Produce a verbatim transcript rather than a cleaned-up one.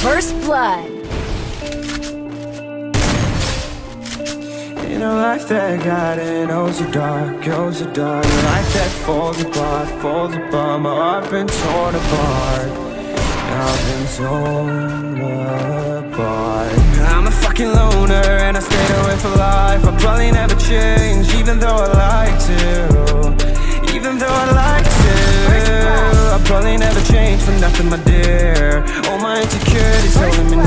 First blood. In a life that got it, oh so dark, oh so dark. A life that falls apart, falls apart. My heart been torn apart. I've been torn apart. I'm a fucking loner and I stayed away for life. I probably never change, even though I like to. Even though I like to. I probably never change for nothing, my dear. All my insecurities holding me.